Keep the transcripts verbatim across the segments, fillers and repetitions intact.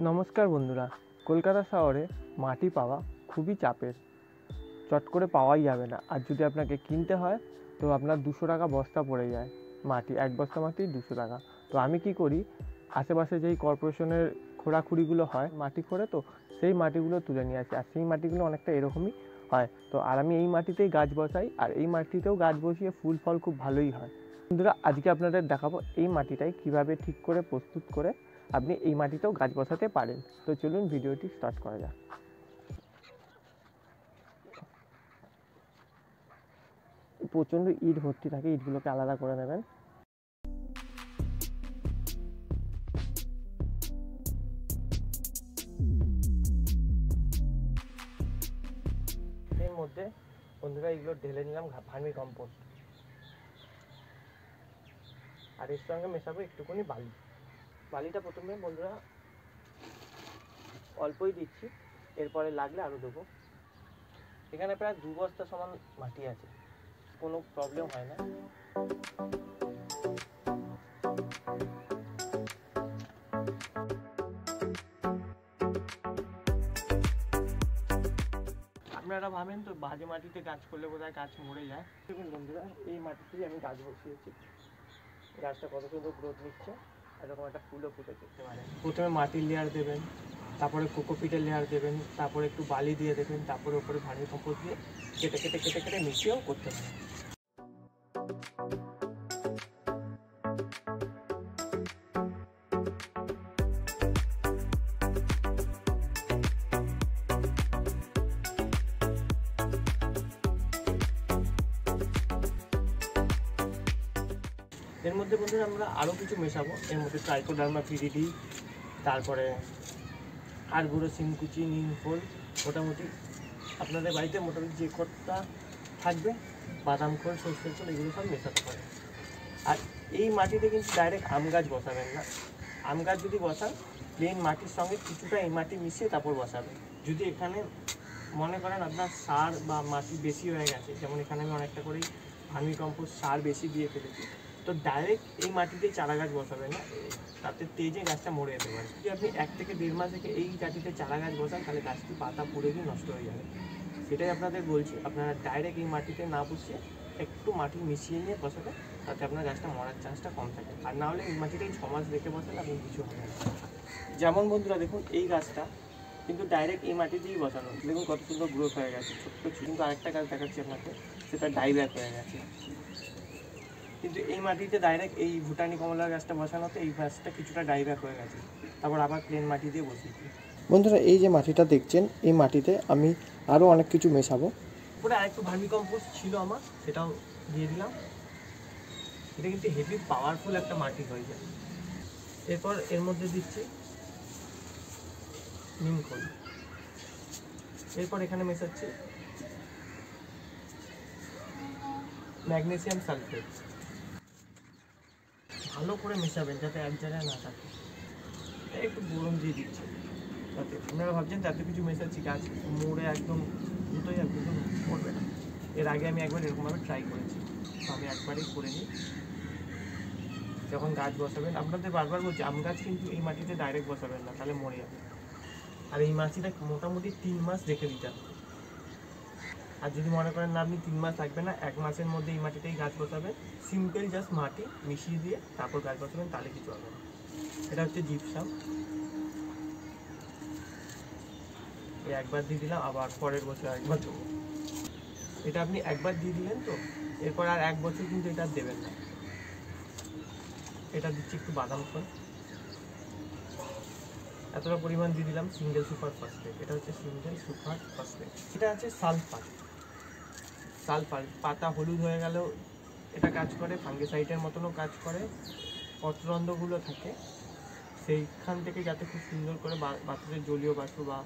नमस्कार बंधुरा कलकाता शहरे माटी पावा खूबी चापेर चट करे पावाई जाबे ना आर जोदि आपनाके किनते हय तो आपनार दुशो टाका बस्ता पड़े जाए माटी एक बस्ता माटी दुशो टाका तो आमी कि करी आशेपाशे जेई करपोरेशनेर खोड़ाखुड़िगुलो हय माटी खोड़े तो सेई माटीगुलो तुले निये आसि आर सेई माटीगुलो अनेकटा एरकमई हय तो आर आमी एई माटीतेई गाछ बसाई आर एई माटीतेओ गाछ बसिये फुल फल खूब भालोई हय बंधुरा आजके आपनादेर देखाबो एई माटीटाई किभाबे ठीक करे प्रस्तुत करे अपनी ये माटीतेও गाछ बसाते पारें। तो चलुन भिडियोटी स्टार्ट करा जाक। प्रचंड इट भर्ती थाके इटगुलोके आलादा करे नेबेन। एर मध्ये बंधुरा एगुलो ढेले निलाम भार्मी कम्पोस्ट और एर संगे मेशाबो एकटुखानि बालि बालिटा प्रथम बंधुरा अल्पई दिच्छी एरपर लागले आरो देबो एखाने प्राय दो बस्ता समान माटी आछे कोनो प्रॉब्लेम हय ना आपनारा भावें तो बाजे माटीते गाछ करले बोधहय गाछ मरे जाय देखुन बंधुरा एई माटीतेই आमी गाछ बसिয়েছি गाछटा कत सुंदर ग्रोथ নিচ্ছে এরকম একটা ফুলও ফুটে দেখতে পারেন। প্রথমে মাটির লেয়ার দেবেন, তারপরে কোকোপিটের লেয়ার দেবেন, তারপরে একটু বালি দিয়ে দেবেন, তারপরে উপরে ভার্মি কম্পোস্ট দিয়ে কেটে কেটে কেটে কেটে মিশিয়েও করতে পারেন। एर मध्य बंधुरा आमरा आरो किछु मेशाबो एर मध्य ट्राइकोडार्मा विरिडी तारपरे हाड़ गुड़ो सिमकुचि नीम फल मोटामुटी आपनादेर बाड़ीते मोटामुटी जे कटा थाकबे बादाम खल सर्षे खल एगुलो सब मेशाते पारेन आर एई माटिते किन्तु डायरेक्ट आम गाछ बसाबेन ना आम गाछ जोदि बसान प्लेन माटिर संगे किछुटा एई माटी मिशिये तारपर बसाबेन जोदि एखाने मने करेन आपनार सार बा माटी बेशी हये गेछे जेमन एखाने आमि अनेकटा करेई भार्मी कम्पोस्ट सार बेशी दिये फेलेछि तो डायरेक्ट ये माटीते चारा गाछ बसाबेन ना ताते तेजे गाछटा मरे যেতে পারে যদি আপনি एक থেকে দেড় মাস থেকে এই মাটিতে চারা গাছ বসান তাহলে গাছটি পাতা পুড়ে গিয়ে নষ্ট হয়ে যাবে সেটাই আপনাদের বলছি আপনারা ডাইরেক্ট এই মাটিতে না বসিয়ে একটু মাটি মিশিয়ে নিয়ে বসালে তাতে আপনার গাছটা মরার চান্সটা কম থাকে আর না হলে এই মাটিতে ছয় মাস রেখে বসালে আপনি কিছু হবে না যেমন বন্ধুরা দেখুন এই গাছটা কিন্তু ডাইরেক্ট এই মাটিতেই বসানো দেখুন কত সুন্দর গ্রোথ হয়ে গেছে ছোট্ট ছোট আরেকটা গাছ দেখাচ্ছি আপনাকে সেটা ডাইব্যাক হয়ে গেছে কিন্তু এই মাটিতে ডাইরেক্ট এই ভুটানি কমলা গাছটা বসানোতে এই গাছটা কিছুটা ডাইব্যাক হয়ে গেছে তারপর আবার প্লেন মাটি দিয়ে বসিয়েছি। বন্ধুরা এই যে মাটিটা দেখছেন এই মাটিতে আমি আরও অনেক কিছু মেশাবো পুরো আরেকটু ভার্মি কম্পোস্ট ছিল আমার সেটাও দিয়ে দিলাম এটা কিন্তু হেভি পাওয়ারফুল একটা মাটি হয়ে যায়। এরপর এর মধ্যে দিচ্ছি নিম খোল এরপর এখানে মেশাচ্ছি ম্যাগনেসিয়াম সালফেট ভালো করে মেশাবেন যাতে এক জায়গায় না থাকে একটু গরম দিয়ে দিচ্ছি তাতে আপনারা ভাবছেন তাতে কিছু মেশাচ্ছি গাছ মোড়ে একদম দুটোই একদম পড়বে না এর আগে আমি একবার এরকমভাবে ট্রাই করেছি আমি একবারই করে নিই যখন গাছ বসাবেন আপনাদের বারবার বলছি আম গাছ কিন্তু এই মাটিতে ডাইরেক্ট বসাবেন না তাহলে মরে যাবে আর এই মাটিটা মোটামুটি তিন মাস রেখে দিতে হবে আর যদি মনে করেন না আপনি তিন মাস রাখবেন না এক মাসের মধ্যে এই মাটিতেই গাছ বসাবেন সিম্পল জাস্ট মাটি মিশিয়ে দিয়ে তারপর গাছ বসাবেন তাহলে কিছু হবে না। এটা হচ্ছে জিপসাম এই একবার দিয়ে দিলাম আবার পরের বছর একবার দেবো এটা আপনি একবার দিয়ে দিলেন তো এরপর আর এক বছর কিন্তু এটা দেবেন না এটা দিচ্ছি একটু বাদাম খোল এতটা পরিমাণ দিয়ে দিলাম সিঙ্গেল সুপার ফসফেট এটা হচ্ছে সিঙ্গেল সুপার ফসফেট এটা আছে সালফার সালফার পাতা হলুদ হয়ে গেল এটা কাজ করে ফাঙ্গিসাইডের মতনও কাজ করে পত্ররন্ধ্রগুলো থাকে সেইখান থেকে যাতে খুব সুন্দর করে বাতাসের জলীয় বাষ্প বা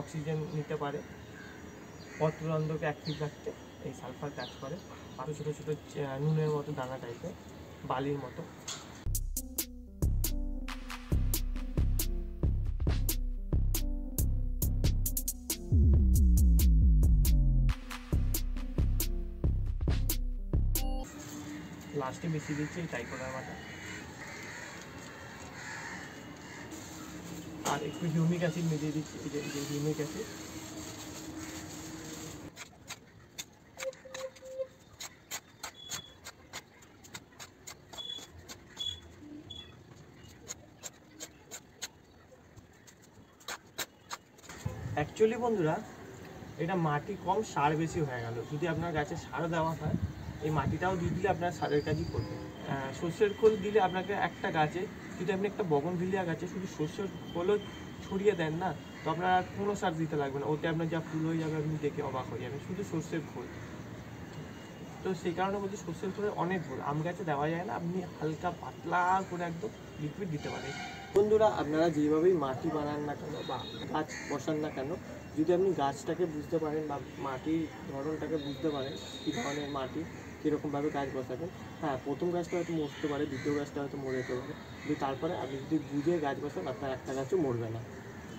অক্সিজেন নিতে পারে পত্ররন্ধ্রকে অ্যাক্টিভ রাখতে এই সালফার কাজ করে আরও ছোটো ছোটো নুনের মতো দানা টাইপের বালির মতো लास्टे मिशी दीजिए ट्राइकोडार्मा और एक तो ह्यूमिक एसिड में दे दीजिए, ह्यूमिक एसिड। एक्चुअली बंधुरा এটা মাটি কম সার বেশি হয়ে গেল, যদি আপনার গাছে সারও দেওয়া হয় এই মাটিটাও দিয়ে দিলে আপনার সারের কাজই করবে। সর্ষের খোল দিলে আপনাকে একটা গাছে, যদি আপনি একটা বগনভিলিয়া গাছে শুধু সর্ষের খোল ছড়িয়ে দেন না তো আপনার আর কোনো সার দিতে লাগবে না, ওতে আপনার যা ফুল হয়ে যাবে আপনি দেখে অবাক হয়ে যাবেন, শুধু সর্ষের খোল। তো সেই কারণে বলছি সর্ষের খোলের অনেক গুণ আম গাছে দেওয়া যায় না, আপনি হালকা পাতলা করে একদম লিকুইড দিতে পারেন। বন্ধুরা আপনারা যেভাবেই মাটি বানান না কেন বা গাছ বসান না কেন, যদি আপনি গাছটাকে বুঝতে পারেন বা মাটির ধরনটাকে বুঝতে পারেন কী ধরনের মাটি কীরকমভাবে গাছ বসাবেন, হ্যাঁ প্রথম গাছটা হয়তো মরতে পারে, দ্বিতীয় গাছটা হয়তো মরে যেতে পারে, কিন্তু তারপরে আপনি যদি বুঝে গাছ বসান আপনার একটা গাছও মরবে না।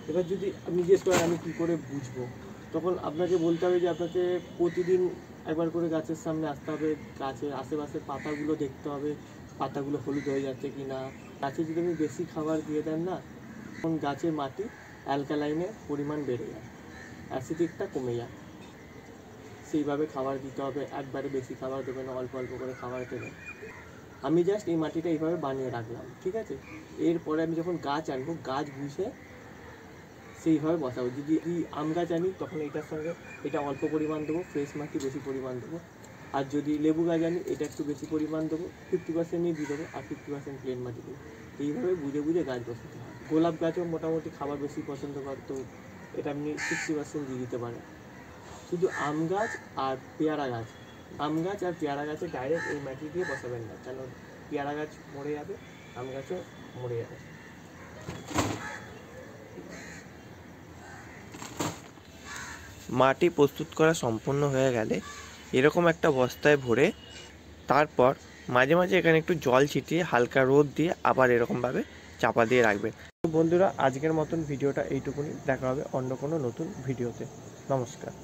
এবার যদি আপনি জিজ্ঞেস করেন আমি কী করে বুঝবো, তখন আপনাকে বলতে হবে যে আপনাকে প্রতিদিন একবার করে গাছের সামনে আসতে হবে, গাছের আশেপাশের পাতাগুলো দেখতে হবে, পাতাগুলো হলুদ হয়ে যাচ্ছে কি না। গাছে যদি আপনি বেশি খাবার দিয়ে দেন না তখন গাছের মাটি অ্যালকালাইনের পরিমাণ বেড়ে যায়, অ্যাসিডিকটা কমে যায়। সেইভাবে খাবার দিতে হবে, একবারে বেশি খাবার দেবে না, অল্প অল্প করে খাবার দেবেন। আমি জাস্ট এই মাটিটা এইভাবে বানিয়ে রাখলাম, ঠিক আছে। এরপরে আমি যখন গাছ আনবো গাছ বুঝে সেইভাবে বসাবো। যদি এই আম গাছ আনি তখন এটার সঙ্গে এটা অল্প পরিমাণ দেবো, ফ্রেশ মাটি বেশি পরিমাণ দেবো। আর যদি লেবু গাছ আনি এটা একটু বেশি পরিমাণ দেবো, ফিফটি পার্সেন্ট নিয়ে দিয়ে দেবো আর ফিফটি পার্সেন্ট প্লেন মাটি দেবো। এইভাবে বুঝে বুঝে গাছ বসাতে হয়। গোলাপ গাছও মোটামুটি খাবার বেশি পছন্দ করে, তো এটা আপনি সিক্সটি পার্সেন্ট দিয়ে দিতে পারেন। শুধু আম গাছ আর পেয়ারা গাছ, আম গাছ আর পেয়ারা গাছে ডাইরেক্ট এই মাটি দিয়ে বসাবেন না, কেন পেয়ারা গাছ মরে যাবে, আম গাছও মরে যাবে। মাটি প্রস্তুত করা সম্পূর্ণ হয়ে গেলে এরকম একটা বস্তায় ভরে তারপর মাঝে মাঝে এখানে একটু জল ছিটিয়ে হালকা রোদ দিয়ে আবার এরকমভাবে চাপা দিয়ে রাখবেন। বন্ধুরা আজকের মতন ভিডিওটা এইটুকুনি, দেখা হবে অন্য কোনো নতুন ভিডিওতে। নমস্কার।